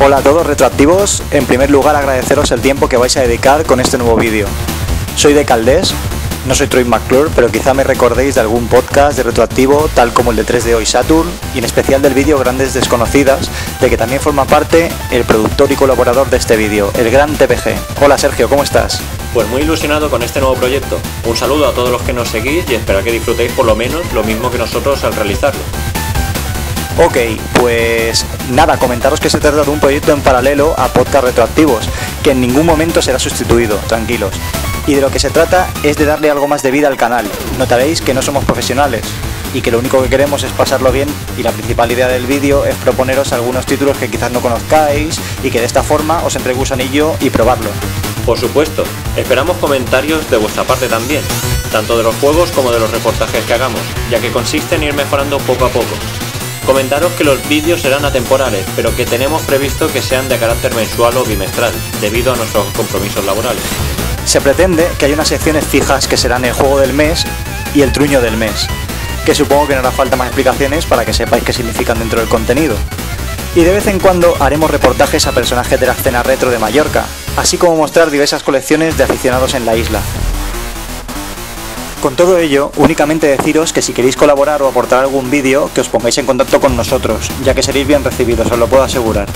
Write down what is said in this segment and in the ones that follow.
Hola a todos retroactivos, en primer lugar agradeceros el tiempo que vais a dedicar con este nuevo vídeo. Soy Dcaldes, no soy Troy McClure, pero quizá me recordéis de algún podcast de retroactivo tal como el de 3D Hoy Saturn y en especial del vídeo Grandes Desconocidas, de que también forma parte el productor y colaborador de este vídeo, el gran TPG. Hola Sergio, ¿cómo estás? Pues muy ilusionado con este nuevo proyecto. Un saludo a todos los que nos seguís y espero que disfrutéis por lo menos lo mismo que nosotros al realizarlo. Ok, pues nada, comentaros que se trata de un proyecto en paralelo a Podcast Retroactivos, que en ningún momento será sustituido, tranquilos. Y de lo que se trata es de darle algo más de vida al canal. Notaréis que no somos profesionales y que lo único que queremos es pasarlo bien, y la principal idea del vídeo es proponeros algunos títulos que quizás no conozcáis y que de esta forma os entre el gusanillo y probarlo. Por supuesto, esperamos comentarios de vuestra parte también, tanto de los juegos como de los reportajes que hagamos, ya que consiste en ir mejorando poco a poco. Comentaros que los vídeos serán atemporales, pero que tenemos previsto que sean de carácter mensual o bimestral, debido a nuestros compromisos laborales. Se pretende que haya unas secciones fijas que serán el juego del mes y el truño del mes, que supongo que no hará falta más explicaciones para que sepáis qué significan dentro del contenido. Y de vez en cuando haremos reportajes a personajes de la escena retro de Mallorca, así como mostrar diversas colecciones de aficionados en la isla. Con todo ello, únicamente deciros que si queréis colaborar o aportar algún vídeo, que os pongáis en contacto con nosotros, ya que seréis bien recibidos, os lo puedo asegurar.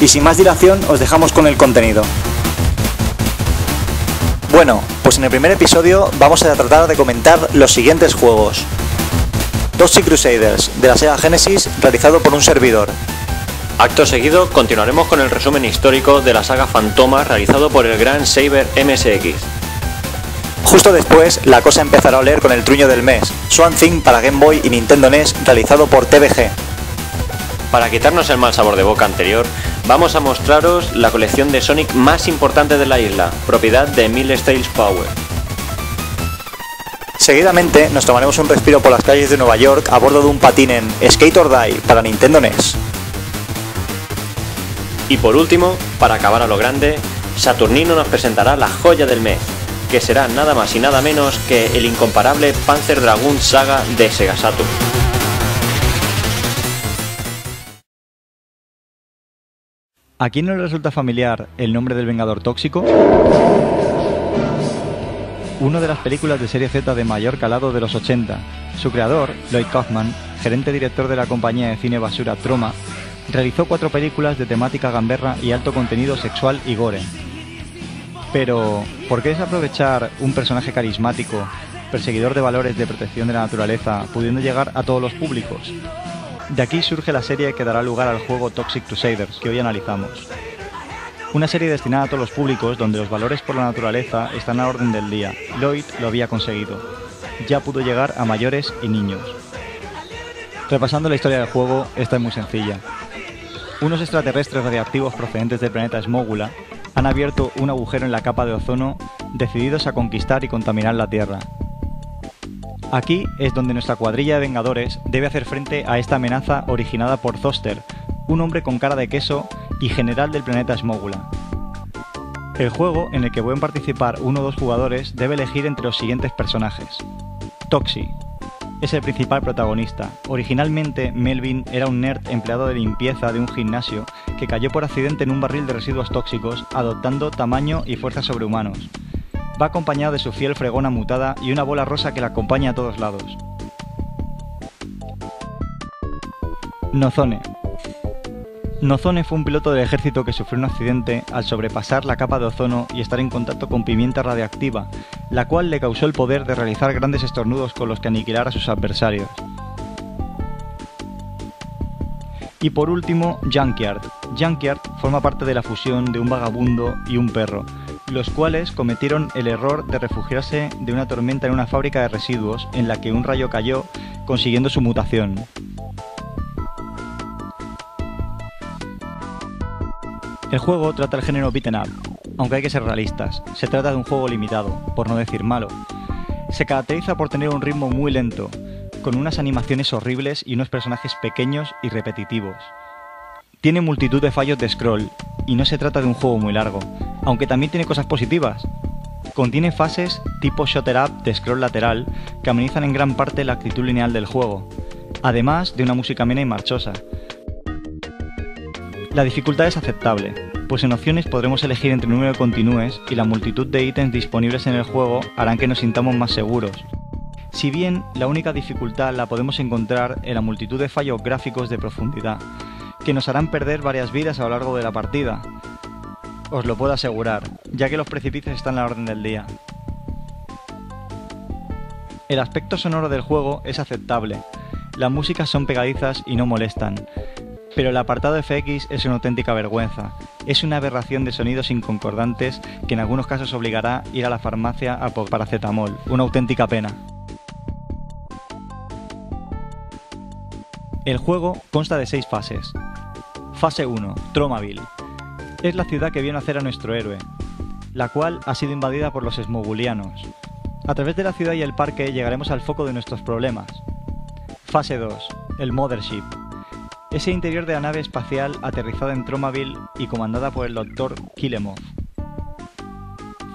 Y sin más dilación, os dejamos con el contenido. Bueno, pues en el primer episodio vamos a tratar de comentar los siguientes juegos. Toxic Crusaders, de la Sega Genesis, realizado por un servidor. Acto seguido, continuaremos con el resumen histórico de la saga Phantomas, realizado por el gran Saber MSX. Justo después, la cosa empezará a oler con el truño del mes, Swamp Thing para Game Boy y Nintendo NES, realizado por TPG. Para quitarnos el mal sabor de boca anterior, vamos a mostraros la colección de Sonic más importante de la isla, propiedad de Emil Styles Power. Seguidamente, nos tomaremos un respiro por las calles de Nueva York a bordo de un patín en Skate or Die para Nintendo NES. Y por último, para acabar a lo grande, Saturnino nos presentará la joya del mes, que será nada más y nada menos que el incomparable Panzer Dragoon Saga de Sega Saturn. ¿A quién no le resulta familiar el nombre del Vengador Tóxico? Una de las películas de serie Z de mayor calado de los 80. Su creador, Lloyd Kaufman, gerente director de la compañía de cine basura Troma, realizó 4 películas de temática gamberra y alto contenido sexual y gore. Pero, ¿por qué desaprovechar un personaje carismático, perseguidor de valores de protección de la naturaleza, pudiendo llegar a todos los públicos? De aquí surge la serie que dará lugar al juego Toxic Crusaders, que hoy analizamos. Una serie destinada a todos los públicos, donde los valores por la naturaleza están a orden del día. Lloyd lo había conseguido. Ya pudo llegar a mayores y niños. Repasando la historia del juego, esta es muy sencilla. Unos extraterrestres radiactivos procedentes del planeta Smogula han abierto un agujero en la capa de ozono, decididos a conquistar y contaminar la Tierra. Aquí es donde nuestra cuadrilla de Vengadores debe hacer frente a esta amenaza originada por Zoster, un hombre con cara de queso y general del planeta Smogula. El juego, en el que pueden participar 1 o 2 jugadores, debe elegir entre los siguientes personajes. Toxi es el principal protagonista. Originalmente, Melvin era un nerd empleado de limpieza de un gimnasio que cayó por accidente en un barril de residuos tóxicos, adoptando tamaño y fuerza sobrehumanos. Va acompañado de su fiel fregona mutada y una bola rosa que la acompaña a todos lados. Nozone. Nozone fue un piloto del ejército que sufrió un accidente al sobrepasar la capa de ozono y estar en contacto con pimienta radiactiva, la cual le causó el poder de realizar grandes estornudos con los que aniquilar a sus adversarios. Y por último, Junkyard. Junkyard forma parte de la fusión de un vagabundo y un perro, los cuales cometieron el error de refugiarse de una tormenta en una fábrica de residuos en la que un rayo cayó, consiguiendo su mutación. El juego trata el género beat'em up, aunque hay que ser realistas, se trata de un juego limitado, por no decir malo. Se caracteriza por tener un ritmo muy lento, con unas animaciones horribles y unos personajes pequeños y repetitivos. Tiene multitud de fallos de scroll, y no se trata de un juego muy largo, aunque también tiene cosas positivas. Contiene fases tipo shooter up de scroll lateral que amenizan en gran parte la actitud lineal del juego, además de una música amena y marchosa. La dificultad es aceptable, pues en opciones podremos elegir entre el número de continúes y la multitud de ítems disponibles en el juego harán que nos sintamos más seguros. Si bien la única dificultad la podemos encontrar en la multitud de fallos gráficos de profundidad, que nos harán perder varias vidas a lo largo de la partida. Os lo puedo asegurar, ya que los precipicios están a la orden del día. El aspecto sonoro del juego es aceptable, las músicas son pegadizas y no molestan, pero el apartado FX es una auténtica vergüenza, es una aberración de sonidos inconcordantes que en algunos casos obligará a ir a la farmacia a por paracetamol, una auténtica pena. El juego consta de 6 fases. Fase 1, Tromaville. Es la ciudad que vio nacer a nuestro héroe, la cual ha sido invadida por los Smogulianos. A través de la ciudad y el parque llegaremos al foco de nuestros problemas. Fase 2, el Mothership. Es el interior de la nave espacial aterrizada en Tromaville y comandada por el Dr. Kilemov.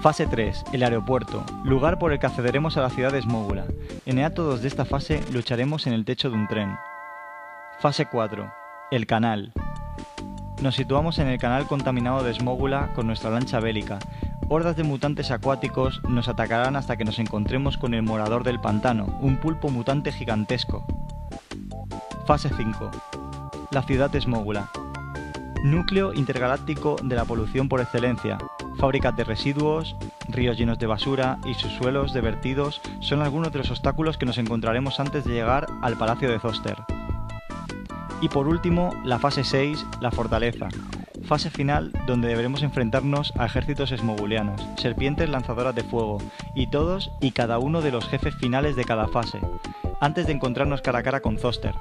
Fase 3, el aeropuerto, lugar por el que accederemos a la ciudad de Smogula. En el acto 2 de esta fase lucharemos en el techo de un tren. Fase 4. El canal. Nos situamos en el canal contaminado de Smogula con nuestra lancha bélica. Hordas de mutantes acuáticos nos atacarán hasta que nos encontremos con el morador del pantano, un pulpo mutante gigantesco. Fase 5. La ciudad de Smogula. Núcleo intergaláctico de la polución por excelencia. Fábricas de residuos, ríos llenos de basura y sus suelos de vertidos son algunos de los obstáculos que nos encontraremos antes de llegar al Palacio de Zoster. Y por último, la fase 6, la fortaleza. Fase final donde deberemos enfrentarnos a ejércitos esmogulianos, serpientes lanzadoras de fuego y todos y cada uno de los jefes finales de cada fase, antes de encontrarnos cara a cara con Zoster.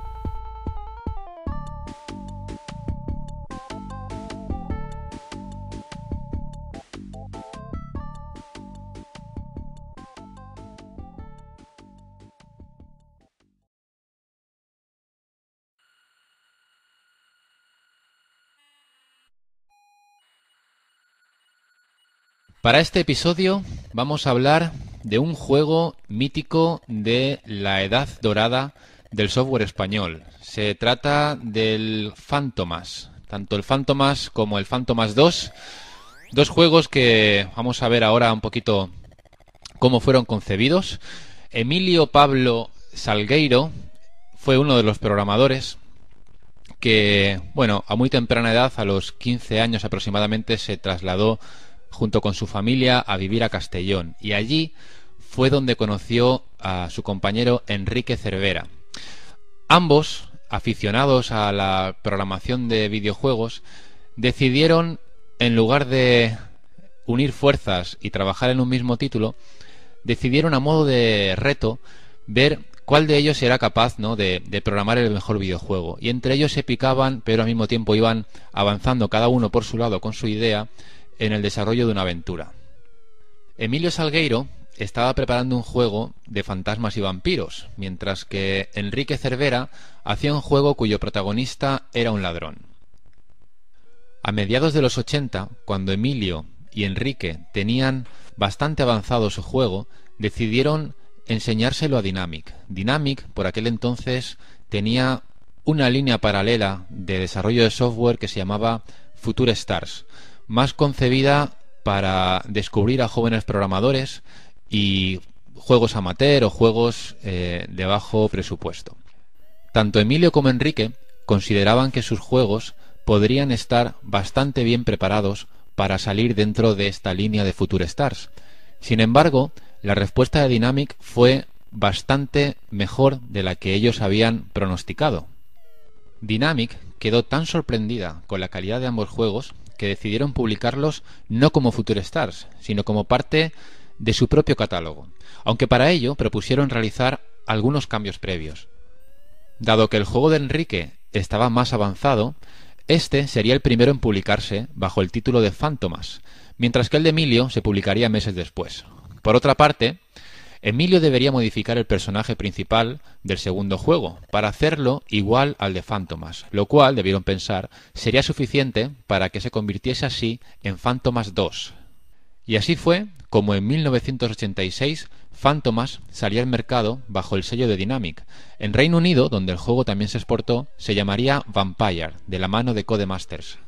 Para este episodio vamos a hablar de un juego mítico de la edad dorada del software español. Se trata del Phantomas, tanto el Phantomas como el Phantomas II, dos juegos que vamos a ver ahora un poquito cómo fueron concebidos. Emilio Pablo Salgueiro fue uno de los programadores que, bueno, a muy temprana edad, a los 15 años aproximadamente, se trasladó junto con su familia a vivir a Castellón, y allí fue donde conoció a su compañero Enrique Cervera. Ambos, aficionados a la programación de videojuegos, decidieron, en lugar de unir fuerzas y trabajar en un mismo título, decidieron a modo de reto ver cuál de ellos era capaz, ¿no?, de programar el mejor videojuego, y entre ellos se picaban, pero al mismo tiempo iban avanzando cada uno por su lado con su idea en el desarrollo de una aventura. Emilio Salgueiro estaba preparando un juego de fantasmas y vampiros, mientras que Enrique Cervera hacía un juego cuyo protagonista era un ladrón. A mediados de los 80, cuando Emilio y Enrique tenían bastante avanzado su juego, decidieron enseñárselo a Dynamic. Dynamic, por aquel entonces, tenía una línea paralela de desarrollo de software que se llamaba Future Stars, más concebida para descubrir a jóvenes programadores y juegos amateur o juegos de bajo presupuesto. Tanto Emilio como Enrique consideraban que sus juegos podrían estar bastante bien preparados para salir dentro de esta línea de Future Stars. Sin embargo, la respuesta de Dynamic fue bastante mejor de la que ellos habían pronosticado. Dynamic quedó tan sorprendida con la calidad de ambos juegos que decidieron publicarlos no como Future Stars, sino como parte de su propio catálogo, aunque para ello propusieron realizar algunos cambios previos. Dado que el juego de Enrique estaba más avanzado, este sería el primero en publicarse bajo el título de Phantomas, mientras que el de Emilio se publicaría meses después. Por otra parte, Emilio debería modificar el personaje principal del segundo juego para hacerlo igual al de Phantomas, lo cual, debieron pensar, sería suficiente para que se convirtiese así en Phantomas II. Y así fue como en 1986 Phantomas salía al mercado bajo el sello de Dynamic. En Reino Unido, donde el juego también se exportó, se llamaría Vampire, de la mano de Codemasters.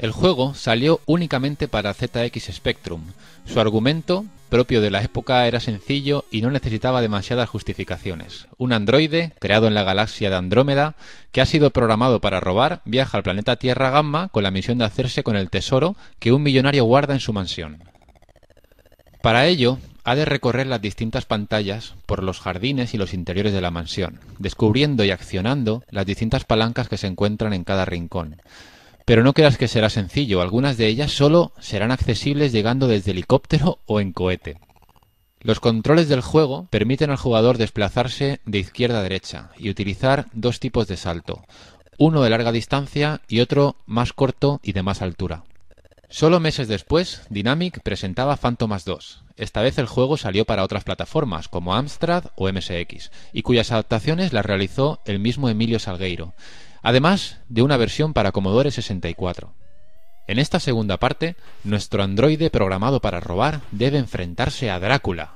El juego salió únicamente para ZX Spectrum. Su argumento, propio de la época, era sencillo y no necesitaba demasiadas justificaciones. Un androide, creado en la galaxia de Andrómeda, que ha sido programado para robar, viaja al planeta Tierra Gamma con la misión de hacerse con el tesoro que un millonario guarda en su mansión. Para ello, ha de recorrer las distintas pantallas por los jardines y los interiores de la mansión, descubriendo y accionando las distintas palancas que se encuentran en cada rincón. Pero no creas que será sencillo, algunas de ellas solo serán accesibles llegando desde helicóptero o en cohete. Los controles del juego permiten al jugador desplazarse de izquierda a derecha y utilizar dos tipos de salto, uno de larga distancia y otro más corto y de más altura. Solo meses después, Dynamic presentaba Phantomas II. Esta vez el juego salió para otras plataformas, como Amstrad o MSX, y cuyas adaptaciones las realizó el mismo Emilio Salgueiro, además de una versión para Commodore 64. En esta segunda parte, nuestro androide programado para robar debe enfrentarse a Drácula.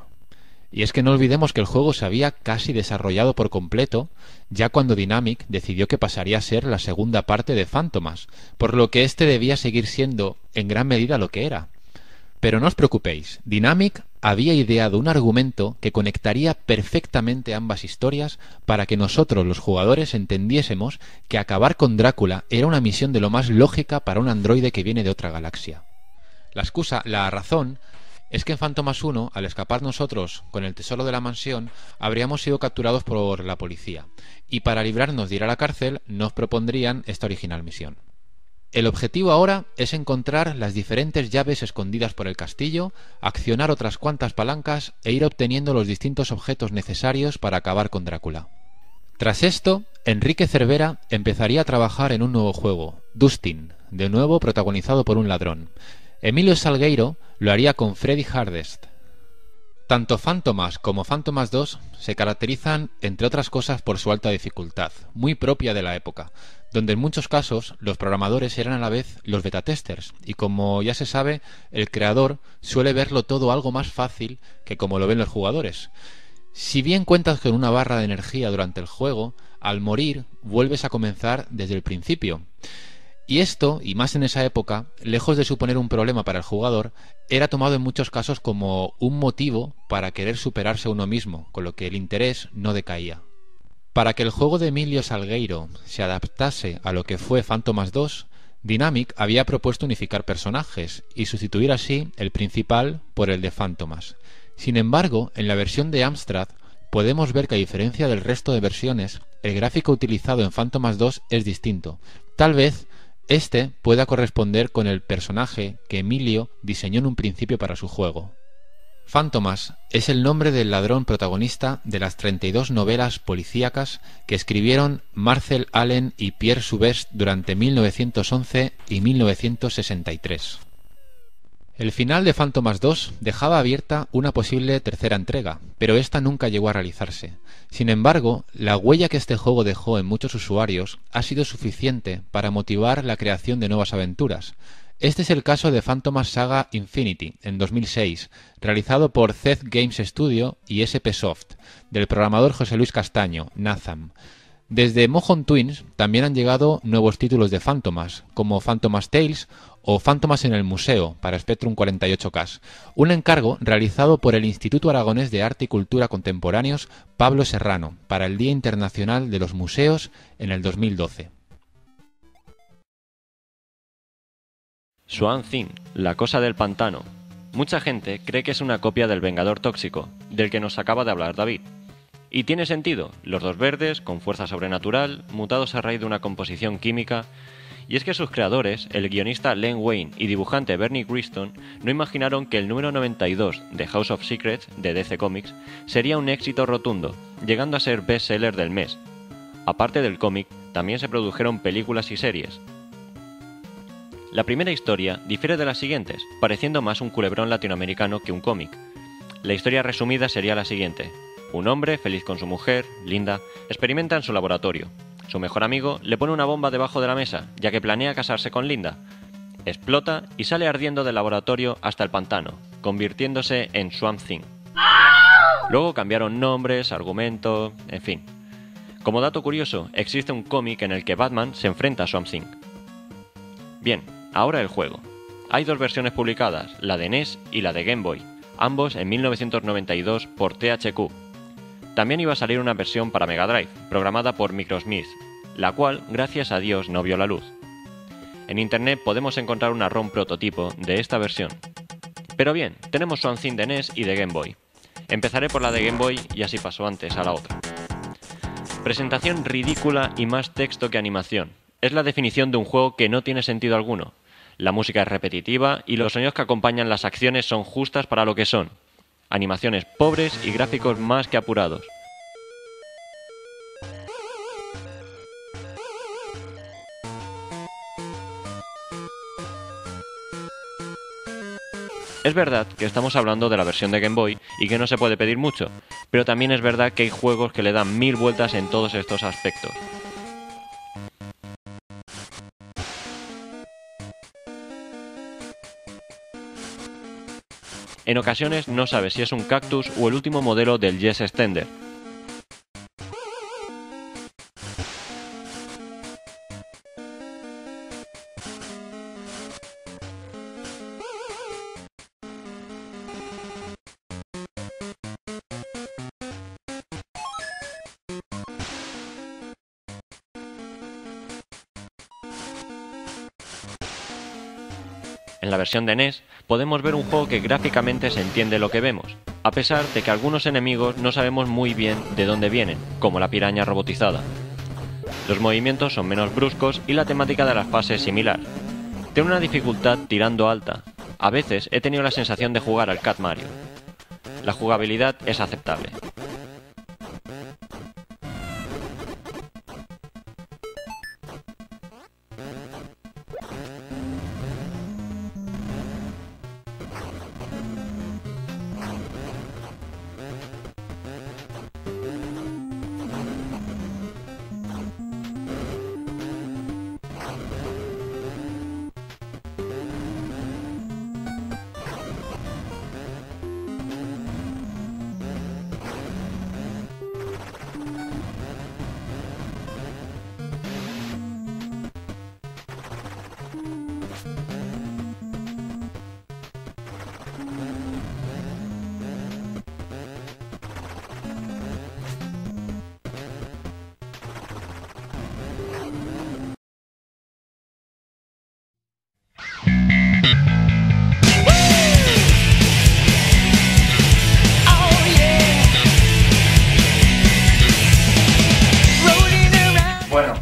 Y es que no olvidemos que el juego se había casi desarrollado por completo ya cuando Dynamic decidió que pasaría a ser la segunda parte de Phantomas, por lo que este debía seguir siendo en gran medida lo que era. Pero no os preocupéis, Dynamic había ideado un argumento que conectaría perfectamente ambas historias para que nosotros los jugadores entendiésemos que acabar con Drácula era una misión de lo más lógica para un androide que viene de otra galaxia. La razón es que en Phantomas 1, al escapar nosotros con el tesoro de la mansión, habríamos sido capturados por la policía, y para librarnos de ir a la cárcel nos propondrían esta original misión. El objetivo ahora es encontrar las diferentes llaves escondidas por el castillo, accionar otras cuantas palancas e ir obteniendo los distintos objetos necesarios para acabar con Drácula. Tras esto, Enrique Cervera empezaría a trabajar en un nuevo juego, Dustin, de nuevo protagonizado por un ladrón. Emilio Salgueiro lo haría con Freddy Hardest. Tanto Phantomas como Phantomas 2 se caracterizan, entre otras cosas, por su alta dificultad, muy propia de la época, donde en muchos casos los programadores eran a la vez los betatesters, y como ya se sabe, el creador suele verlo todo algo más fácil que como lo ven los jugadores. Si bien cuentas con una barra de energía durante el juego, al morir vuelves a comenzar desde el principio. Y esto, y más en esa época, lejos de suponer un problema para el jugador, era tomado en muchos casos como un motivo para querer superarse a uno mismo, con lo que el interés no decaía. Para que el juego de Emilio Salgueiro se adaptase a lo que fue Phantomas 2, Dynamic había propuesto unificar personajes y sustituir así el principal por el de Phantomas. Sin embargo, en la versión de Amstrad podemos ver que a diferencia del resto de versiones, el gráfico utilizado en Phantomas 2 es distinto. Tal vez este pueda corresponder con el personaje que Emilio diseñó en un principio para su juego. Phantomas es el nombre del ladrón protagonista de las 32 novelas policíacas que escribieron Marcel Allen y Pierre Souvestre durante 1911 y 1963. El final de Phantomas 2 dejaba abierta una posible tercera entrega, pero esta nunca llegó a realizarse. Sin embargo, la huella que este juego dejó en muchos usuarios ha sido suficiente para motivar la creación de nuevas aventuras. Este es el caso de Phantomas Saga Infinity, en 2006, realizado por Zed Games Studio y SP Soft, del programador José Luis Castaño, Nazam. Desde Mojon Twins también han llegado nuevos títulos de Phantomas, como Phantomas Tales o Phantomas en el Museo, para Spectrum 48K, un encargo realizado por el Instituto Aragonés de Arte y Cultura Contemporáneos Pablo Serrano, para el Día Internacional de los Museos en el 2012. Swamp Thing, la cosa del pantano. Mucha gente cree que es una copia del Vengador Tóxico, del que nos acaba de hablar David. Y tiene sentido, los dos verdes, con fuerza sobrenatural, mutados a raíz de una composición química. Y es que sus creadores, el guionista Len Wein y dibujante Bernie Wrightson, no imaginaron que el número 92 de House of Secrets de DC Comics sería un éxito rotundo, llegando a ser bestseller del mes. Aparte del cómic, también se produjeron películas y series. La primera historia difiere de las siguientes, pareciendo más un culebrón latinoamericano que un cómic. La historia resumida sería la siguiente. Un hombre, feliz con su mujer, Linda, experimenta en su laboratorio. Su mejor amigo le pone una bomba debajo de la mesa, ya que planea casarse con Linda. Explota y sale ardiendo del laboratorio hasta el pantano, convirtiéndose en Swamp Thing. Luego cambiaron nombres, argumentos, en fin. Como dato curioso, existe un cómic en el que Batman se enfrenta a Swamp Thing. Bien, Ahora el juego. Hay dos versiones publicadas, la de NES y la de Game Boy, ambos en 1992 por THQ. También iba a salir una versión para Mega Drive, programada por Microsmith, la cual, gracias a Dios, no vio la luz. En internet podemos encontrar una ROM prototipo de esta versión. Pero bien, tenemos Swamp Thing de NES y de Game Boy. Empezaré por la de Game Boy y así paso antes a la otra. Presentación ridícula y más texto que animación. Es la definición de un juego que no tiene sentido alguno. La música es repetitiva y los sonidos que acompañan las acciones son justas para lo que son. Animaciones pobres y gráficos más que apurados. Es verdad que estamos hablando de la versión de Game Boy y que no se puede pedir mucho, pero también es verdad que hay juegos que le dan 1000 vueltas en todos estos aspectos. En ocasiones no sabes si es un cactus o el último modelo del Yes Extender. En la versión de NES podemos ver un juego que gráficamente se entiende lo que vemos, a pesar de que algunos enemigos no sabemos muy bien de dónde vienen, como la piraña robotizada. Los movimientos son menos bruscos y la temática de las fases es similar. Tiene una dificultad tirando alta. A veces he tenido la sensación de jugar al Cat Mario. La jugabilidad es aceptable.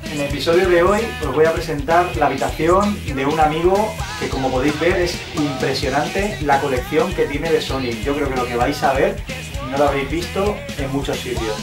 En el episodio de hoy os voy a presentar la habitación de un amigo que, como podéis ver, es impresionante la colección que tiene de Sonic. Yo creo que lo que vais a ver no lo habéis visto en muchos sitios.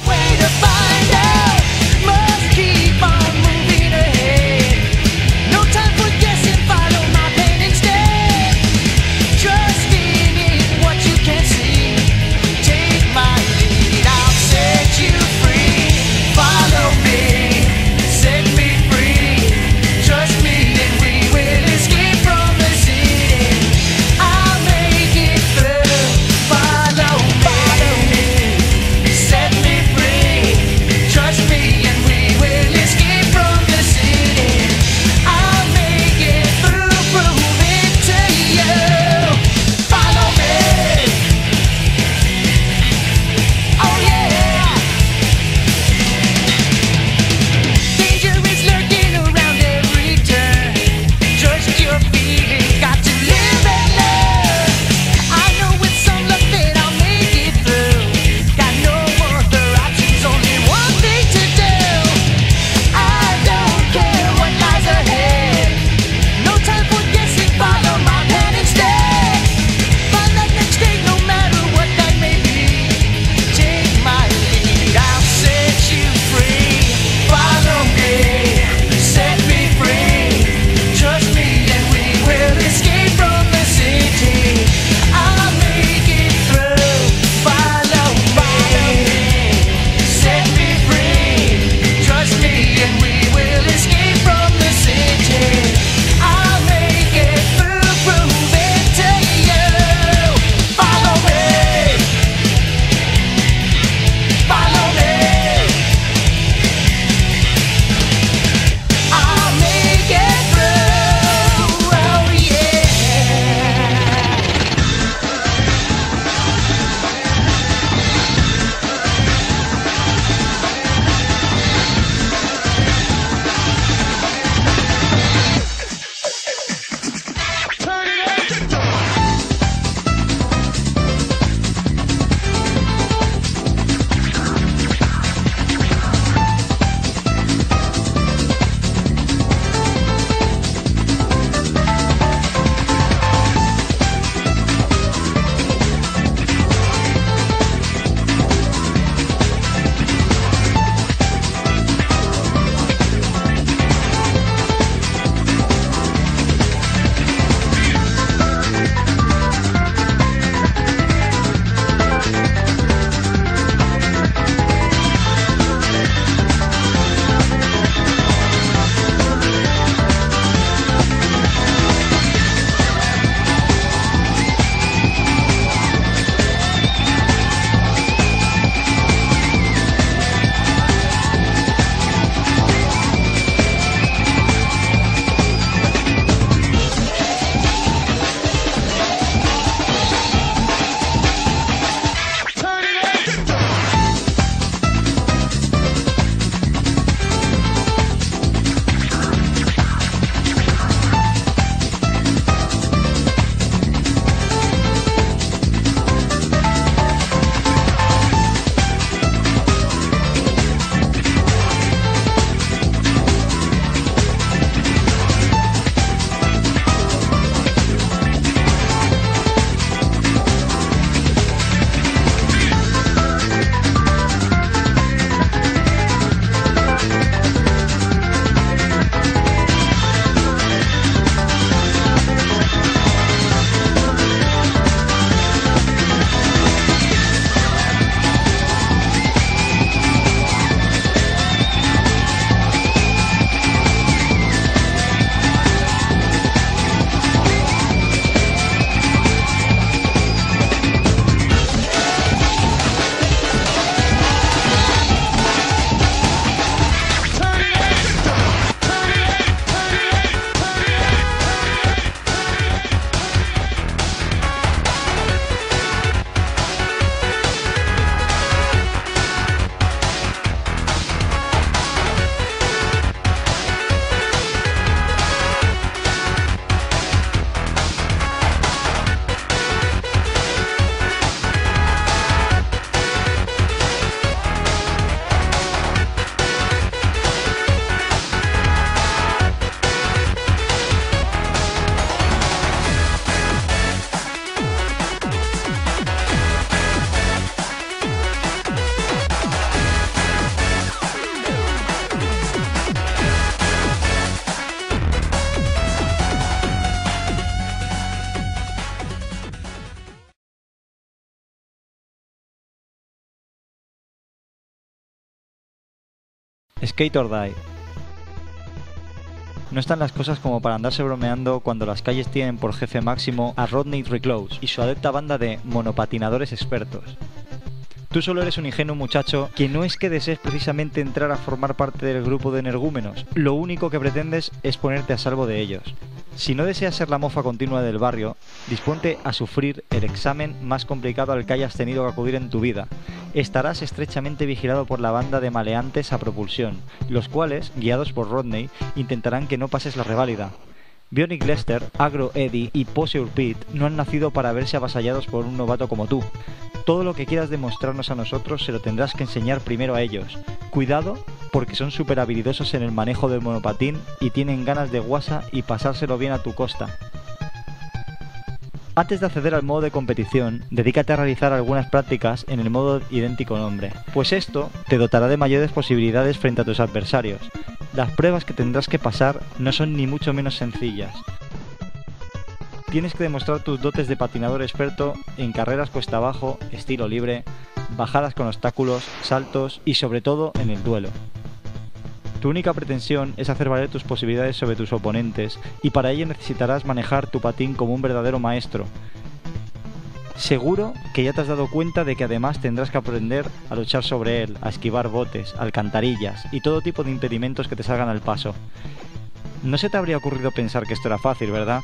Skate or Die. No están las cosas como para andarse bromeando cuando las calles tienen por jefe máximo a Rodney Reclose y su adepta banda de monopatinadores expertos. Tú solo eres un ingenuo muchacho que no es que desees precisamente entrar a formar parte del grupo de energúmenos, lo único que pretendes es ponerte a salvo de ellos. Si no deseas ser la mofa continua del barrio, disponte a sufrir el examen más complicado al que hayas tenido que acudir en tu vida. Estarás estrechamente vigilado por la banda de maleantes a propulsión, los cuales, guiados por Rodney, intentarán que no pases la reválida. Bionic Lester, Agro Eddie y Poseur Pete no han nacido para verse avasallados por un novato como tú. Todo lo que quieras demostrarnos a nosotros se lo tendrás que enseñar primero a ellos. Cuidado, porque son súper habilidosos en el manejo del monopatín y tienen ganas de guasa y pasárselo bien a tu costa. Antes de acceder al modo de competición, dedícate a realizar algunas prácticas en el modo idéntico nombre, pues esto te dotará de mayores posibilidades frente a tus adversarios. Las pruebas que tendrás que pasar no son ni mucho menos sencillas. Tienes que demostrar tus dotes de patinador experto en carreras cuesta abajo, estilo libre, bajadas con obstáculos, saltos y sobre todo en el duelo. Tu única pretensión es hacer valer tus posibilidades sobre tus oponentes y para ello necesitarás manejar tu patín como un verdadero maestro. Seguro que ya te has dado cuenta de que además tendrás que aprender a luchar sobre él, a esquivar botes, alcantarillas y todo tipo de impedimentos que te salgan al paso. No se te habría ocurrido pensar que esto era fácil, ¿verdad?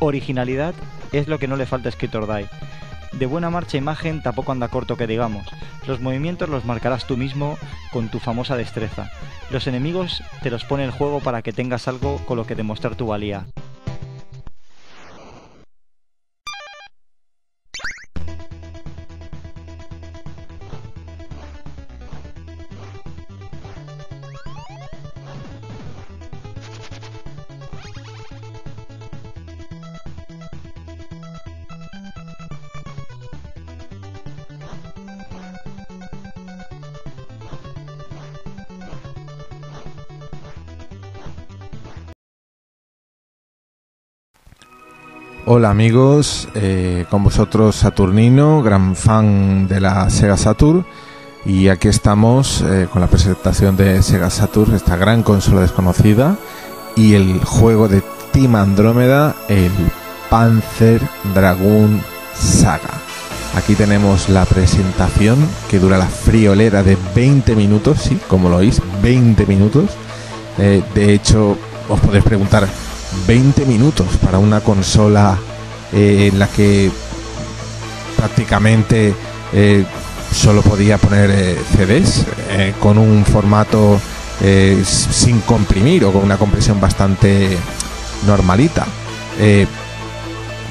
Originalidad es lo que no le falta a Skate or Die. De buena marcha e imagen tampoco anda corto que digamos. Los movimientos los marcarás tú mismo con tu famosa destreza. Los enemigos te los pone el juego para que tengas algo con lo que demostrar tu valía. Hola amigos, con vosotros Saturnino, gran fan de la Sega Saturn, y aquí estamos con la presentación de Sega Saturn, esta gran consola desconocida, y el juego de Team Andromeda, el Panzer Dragoon Saga. Aquí tenemos la presentación que dura la friolera de 20 minutos, sí, como lo oís, 20 minutos. De hecho, os podéis preguntar, 20 minutos para una consola en la que prácticamente solo podía poner CDs con un formato sin comprimir o con una compresión bastante normalita.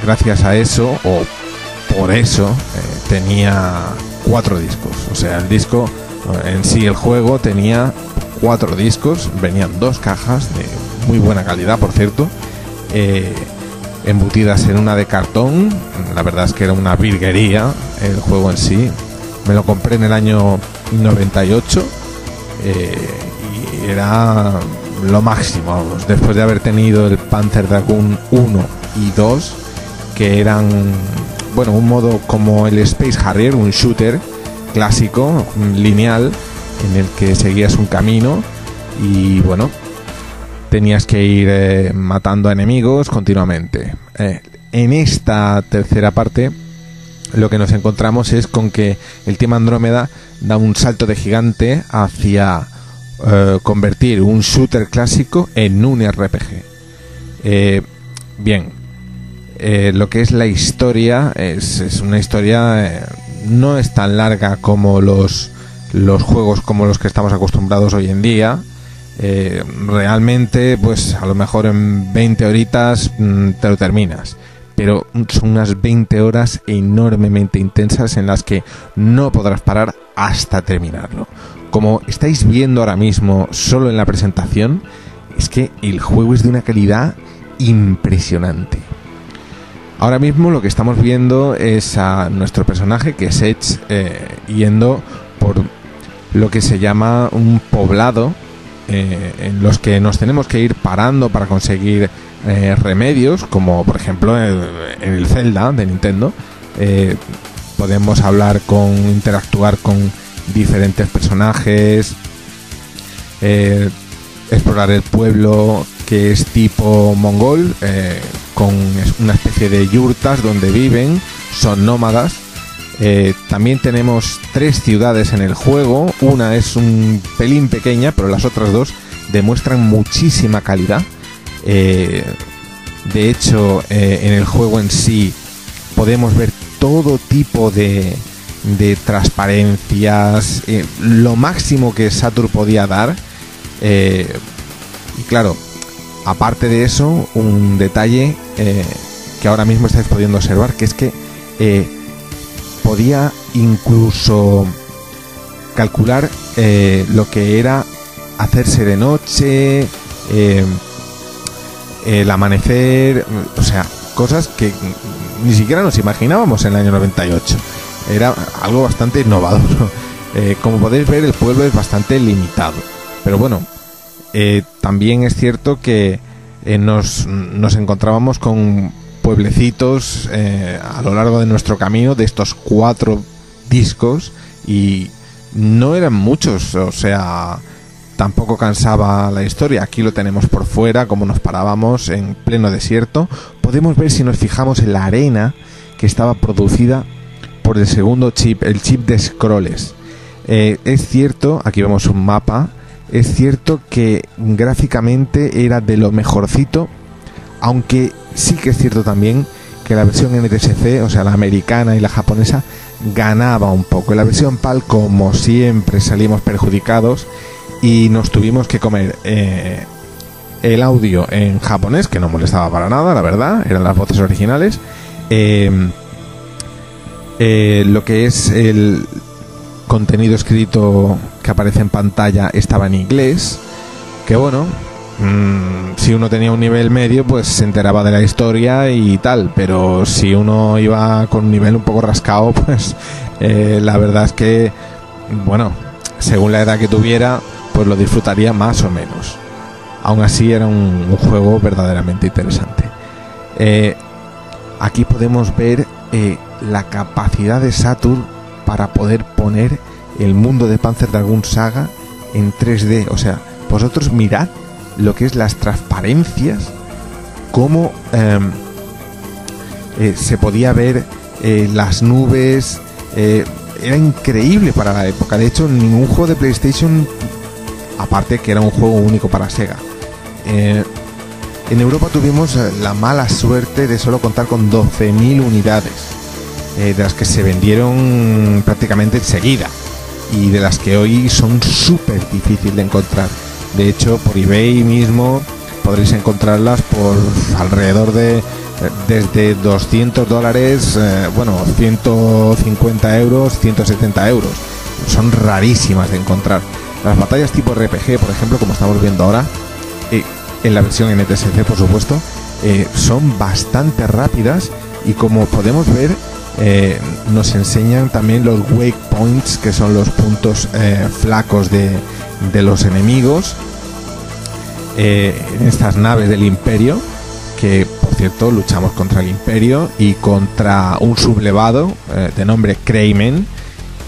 Gracias a eso, o por eso, tenía 4 discos. O sea, el disco en sí, el juego tenía 4 discos, venían 2 cajas de muy buena calidad, por cierto, embutidas en una de cartón. La verdad es que era una virguería el juego en sí. Me lo compré en el año 98 y era lo máximo, vamos. Después de haber tenido el Panzer Dragoon 1 y 2, que eran, bueno, un modo como el Space Harrier, un shooter clásico, lineal, en el que seguías un camino y, bueno, tenías que ir matando a enemigos continuamente. En esta tercera parte lo que nos encontramos es con que el Team Andrómeda da un salto de gigante hacia convertir un shooter clásico en un RPG. Lo que es la historia es una historia, no es tan larga como los juegos como los que estamos acostumbrados hoy en día. Realmente, pues a lo mejor en 20 horitas te lo terminas, pero son unas 20 horas enormemente intensas en las que no podrás parar hasta terminarlo. Como estáis viendo ahora mismo solo en la presentación, es que el juego es de una calidad impresionante. Ahora mismo lo que estamos viendo es a nuestro personaje, que es Edge, yendo por lo que se llama un poblado en los que nos tenemos que ir parando para conseguir remedios, como por ejemplo en el Zelda de Nintendo. Podemos hablar con, interactuar con diferentes personajes, explorar el pueblo, que es tipo mongol, con una especie de yurtas donde viven, son nómadas. También tenemos 3 ciudades en el juego, una es un pelín pequeña, pero las otras 2 demuestran muchísima calidad. De hecho, en el juego en sí podemos ver todo tipo de transparencias, lo máximo que Saturn podía dar. Y claro, aparte de eso, un detalle que ahora mismo estáis pudiendo observar, que es que podía incluso calcular lo que era hacerse de noche, el amanecer, o sea, cosas que ni siquiera nos imaginábamos en el año 98. Era algo bastante innovador. Como podéis ver, el pueblo es bastante limitado. Pero bueno, también es cierto que nos encontrábamos con pueblecitos a lo largo de nuestro camino, de estos 4 discos, y no eran muchos, o sea, tampoco cansaba la historia. Aquí lo tenemos por fuera, como nos parábamos en pleno desierto. Podemos ver, si nos fijamos, en la arena que estaba producida por el segundo chip, el chip de scrolls. Es cierto, aquí vemos un mapa, es cierto que gráficamente era de lo mejorcito, aunque sí que es cierto también que la versión NTSC, o sea, la americana y la japonesa, ganaba un poco. En la versión PAL, como siempre, salimos perjudicados y nos tuvimos que comer el audio en japonés, que no molestaba para nada, la verdad, eran las voces originales, lo que es el contenido escrito que aparece en pantalla estaba en inglés, que bueno, si uno tenía un nivel medio, pues se enteraba de la historia y tal, pero si uno iba con un nivel un poco rascado, pues la verdad es que, bueno, según la edad que tuviera, pues lo disfrutaría más o menos. Aún así era un juego verdaderamente interesante. Aquí podemos ver la capacidad de Saturn para poder poner el mundo de Panzer Dragoon Saga en 3D. O sea, vosotros mirad lo que es las transparencias, cómo se podía ver las nubes. Era increíble para la época. De hecho, ningún juego de PlayStation, aparte que era un juego único para Sega. En Europa tuvimos la mala suerte de solo contar con 12.000 unidades, de las que se vendieron prácticamente enseguida y de las que hoy son súper difíciles de encontrar. De hecho, por eBay mismo podréis encontrarlas por alrededor de desde $200, bueno, 150€, 170€. Son rarísimas de encontrar. Las batallas tipo RPG, por ejemplo, como estamos viendo ahora, en la versión NTSC, por supuesto, son bastante rápidas y, como podemos ver, nos enseñan también los wake points, que son los puntos flacos de los enemigos en estas naves del Imperio, que por cierto luchamos contra el Imperio y contra un sublevado de nombre Craymen,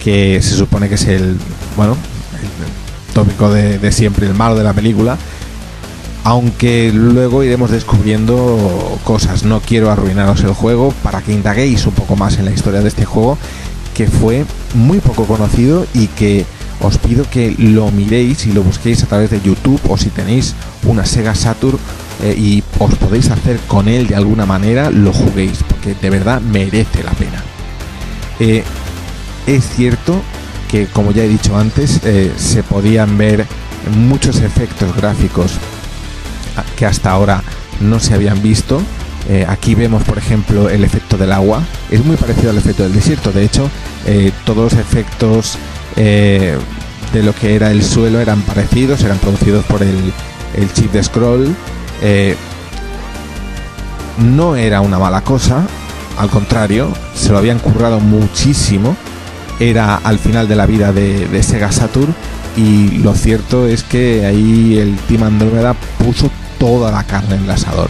que se supone que es el, bueno, el tópico de siempre, el malo de la película, aunque luego iremos descubriendo cosas. No quiero arruinaros el juego para que indaguéis un poco más en la historia de este juego, que fue muy poco conocido y que os pido que lo miréis y lo busquéis a través de YouTube, o si tenéis una Sega Saturn y os podéis hacer con él de alguna manera, lo juguéis, porque de verdad merece la pena. Es cierto que, como ya he dicho antes, se podían ver muchos efectos gráficos que hasta ahora no se habían visto. Aquí vemos, por ejemplo, el efecto del agua. Es muy parecido al efecto del desierto. De hecho, todos los efectos de lo que era el suelo eran parecidos, eran producidos por el chip de scroll. No era una mala cosa, al contrario, se lo habían currado muchísimo. era al final de la vida de Sega Saturn, y lo cierto es que ahí el Team Andrómeda puso toda la carne en el asador.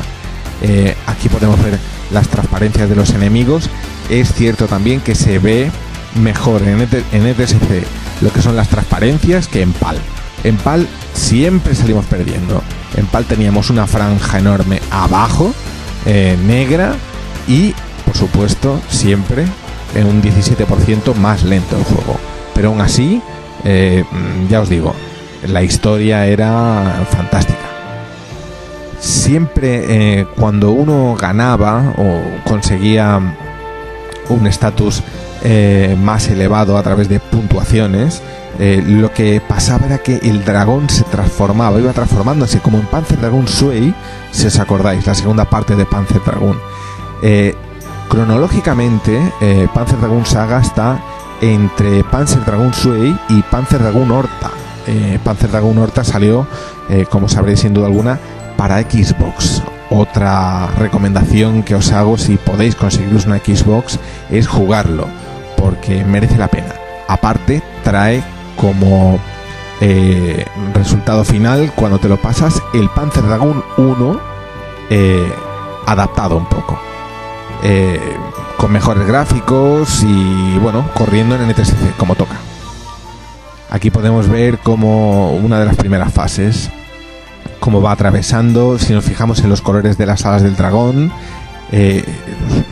Aquí podemos ver las transparencias de los enemigos. Es cierto también que se ve mejor en ETSC lo que son las transparencias que en PAL. En PAL siempre salimos perdiendo. En PAL teníamos una franja enorme abajo, negra, y por supuesto siempre en un 17% más lento el juego. Pero aún así, ya os digo, la historia era fantástica. Siempre cuando uno ganaba o conseguía un estatus más elevado a través de puntuaciones, lo que pasaba era que el dragón se transformaba, iba transformándose, como en Panzer Dragoon Zwei, si os acordáis, la segunda parte de Panzer Dragoon. Cronológicamente, Panzer Dragoon Saga está entre Panzer Dragoon Zwei y Panzer Dragoon Orta. Panzer Dragoon Orta salió, como sabréis sin duda alguna, para Xbox. Otra recomendación que os hago si podéis conseguiros una Xbox es jugarlo, porque merece la pena. Aparte, trae como resultado final, cuando te lo pasas, el Panzer Dragoon 1 adaptado un poco, con mejores gráficos y bueno, corriendo en NTSC como toca. Aquí podemos ver como una de las primeras fases, como va atravesando. Si nos fijamos en los colores de las alas del dragón,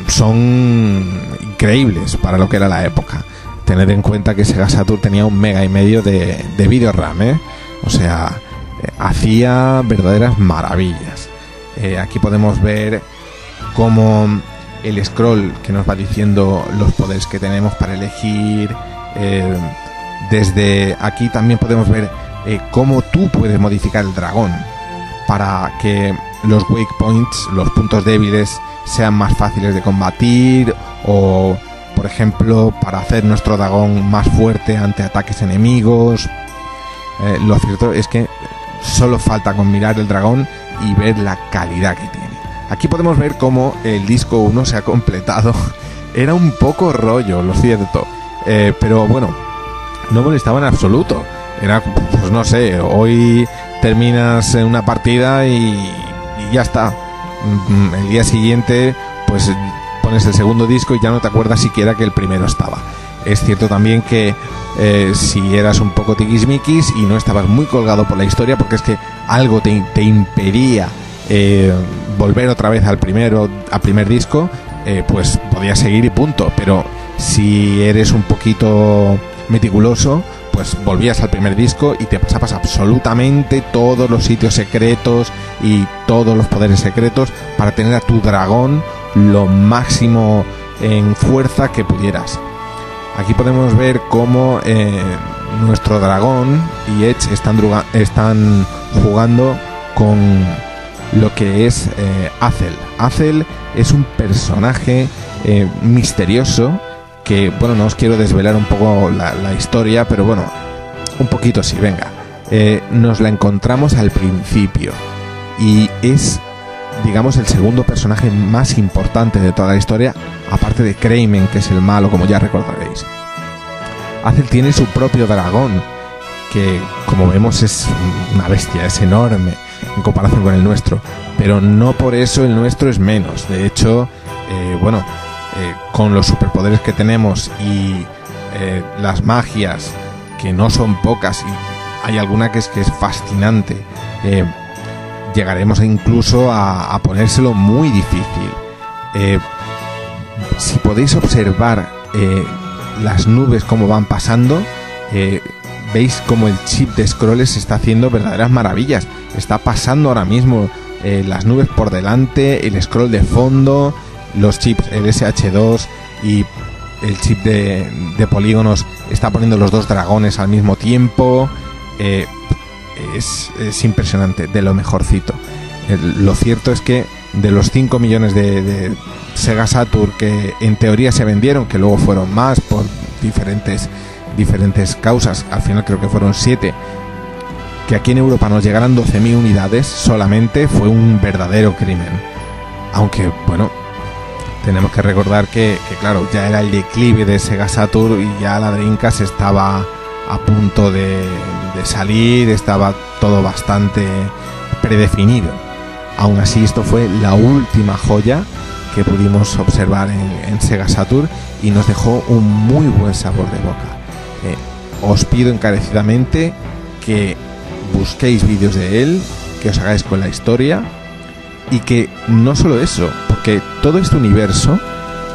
son increíbles para lo que era la época. Tened en cuenta que Sega Saturn tenía 1,5 MB de video RAM, o sea, hacía verdaderas maravillas. Aquí podemos ver cómo el scroll que nos va diciendo los poderes que tenemos para elegir. Desde aquí también podemos ver cómo tú puedes modificar el dragón para que los weak points, los puntos débiles, sean más fáciles de combatir, o por ejemplo para hacer nuestro dragón más fuerte ante ataques enemigos. Lo cierto es que solo falta con mirar el dragón y ver la calidad que tiene. Aquí podemos ver cómo el disco 1 se ha completado. Era un poco rollo, lo cierto, pero bueno, no molestaba en absoluto. Era, pues no sé, hoy terminas una partida y ya está. El día siguiente pues pones el segundo disco y ya no te acuerdas siquiera que el primero estaba. Es cierto también que si eras un poco tiquismiquis y no estabas muy colgado por la historia, porque es que algo te impedía volver otra vez al primer disco, pues podías seguir y punto. Pero si eres un poquito meticuloso, pues volvías al primer disco y te pasabas absolutamente todos los sitios secretos y todos los poderes secretos para tener a tu dragón lo máximo en fuerza que pudieras. Aquí podemos ver cómo nuestro dragón y Edge están jugando con lo que es Azel. Azel es un personaje misterioso que, bueno, no os quiero desvelar un poco la historia, pero bueno, un poquito sí, venga. Nos la encontramos al principio y es, digamos, el segundo personaje más importante de toda la historia, aparte de Craymen, que es el malo, como ya recordaréis. Azel tiene su propio dragón, que como vemos es una bestia, es enorme en comparación con el nuestro, pero no por eso el nuestro es menos. De hecho, con los superpoderes que tenemos y las magias, que no son pocas, y hay alguna que es fascinante, llegaremos incluso a ponérselo muy difícil. Si podéis observar las nubes como van pasando, veis como el chip de scrolls está haciendo verdaderas maravillas. Está pasando ahora mismo las nubes por delante, el scroll de fondo, los chips, el SH2 y el chip de polígonos, está poniendo los dos dragones al mismo tiempo. Es impresionante, de lo mejorcito. Lo cierto es que de los 5 millones de Sega Saturn que en teoría se vendieron, que luego fueron más por diferentes causas, al final creo que fueron 7, que aquí en Europa nos llegaran 12.000 unidades solamente fue un verdadero crimen. Aunque bueno, Tenemos que recordar que claro, ya era el declive de Sega Saturn y ya la Dreamcast estaba a punto de salir, estaba todo bastante predefinido. Aún así, esto fue la última joya que pudimos observar en Sega Saturn y nos dejó un muy buen sabor de boca. Os pido encarecidamente que busquéis vídeos de él, que os hagáis con la historia y que no solo eso, porque todo este universo,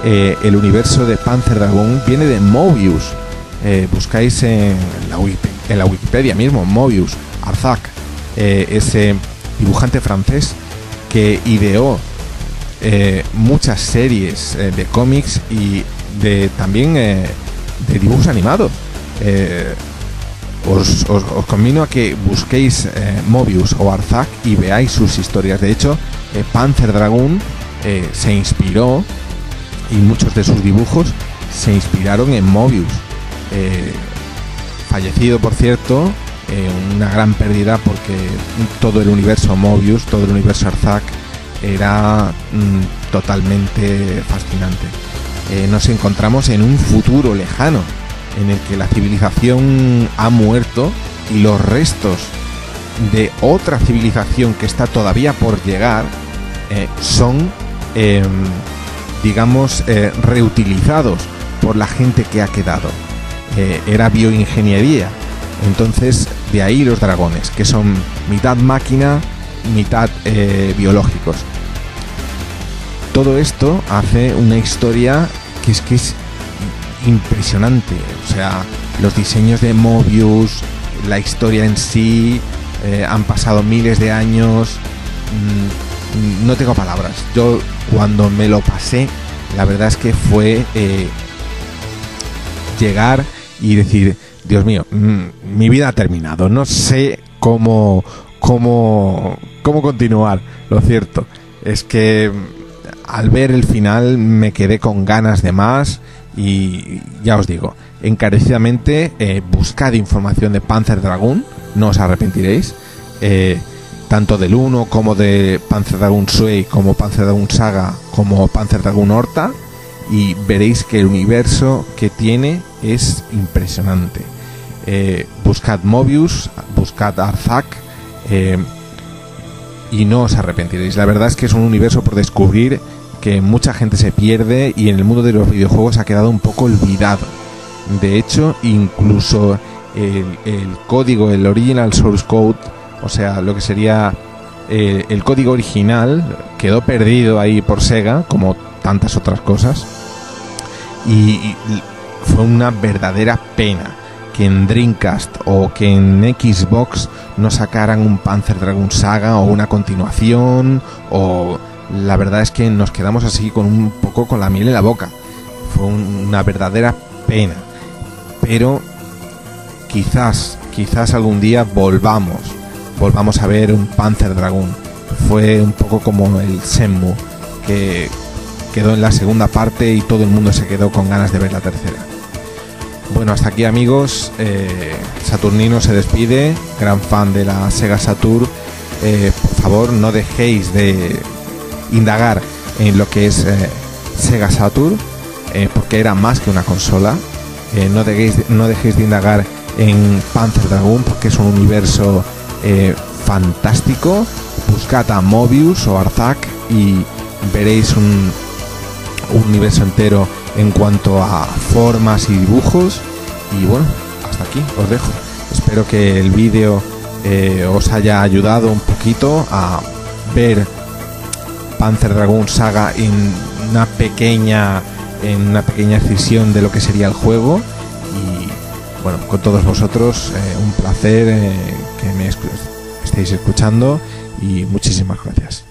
el universo de Panzer Dragoon, viene de Mœbius. Buscáis en la Wikipedia mismo, Mœbius, Arzach, ese dibujante francés que ideó muchas series de cómics y también de dibujos animados. Os convino a que busquéis Mœbius o Arzach y veáis sus historias. De hecho, Panzer Dragoon se inspiró, y muchos de sus dibujos se inspiraron en Mœbius. Fallecido, por cierto, una gran pérdida, porque todo el universo Mœbius, todo el universo Arzach era totalmente fascinante. Nos encontramos en un futuro lejano en el que la civilización ha muerto y los restos de otra civilización que está todavía por llegar son, digamos, reutilizados por la gente que ha quedado. Era bioingeniería. Entonces, de ahí los dragones, que son mitad máquina, mitad biológicos. Todo esto hace una historia que es impresionante. O sea, los diseños de Mœbius, la historia en sí, han pasado miles de años. No tengo palabras. Yo, cuando me lo pasé, la verdad es que fue llegar y decir, Dios mío, mi vida ha terminado, no sé cómo continuar. Lo cierto es que al ver el final me quedé con ganas de más. Y ya os digo, encarecidamente, buscad información de Panzer Dragoon, no os arrepentiréis, tanto del 1 como de Panzer Dragoon Zwei, como Panzer Dragoon Saga, como Panzer Dragoon Orta, y veréis que el universo que tiene es impresionante. Buscad Mœbius, buscad Arzach, y no os arrepentiréis. La verdad es que es un universo por descubrir, que mucha gente se pierde y en el mundo de los videojuegos ha quedado un poco olvidado. De hecho, incluso el código, el original source code, o sea, lo que sería el código original, quedó perdido ahí por Sega, como tantas otras cosas, y fue una verdadera pena que en Dreamcast o que en Xbox no sacaran un Panzer Dragoon Saga o una continuación. O la verdad es que nos quedamos así con un poco con la miel en la boca. Fue una verdadera pena. Pero quizás algún día volvamos a ver un Panzer Dragoon. Fue un poco como el Shenmue, que quedó en la segunda parte y todo el mundo se quedó con ganas de ver la tercera. Bueno, hasta aquí, amigos. Saturnino se despide, gran fan de la Sega Saturn. Por favor, no dejéis de indagar en lo que es Sega Saturn, porque era más que una consola. No dejéis de indagar en Panzer Dragoon, porque es un universo fantástico. Buscad a Mœbius o Arzach y veréis un universo entero en cuanto a formas y dibujos. Y bueno, hasta aquí os dejo. Espero que el vídeo os haya ayudado un poquito a ver Panzer Dragoon Saga en una pequeña escisión de lo que sería el juego. Y bueno, con todos vosotros, un placer que me estéis escuchando, y muchísimas gracias.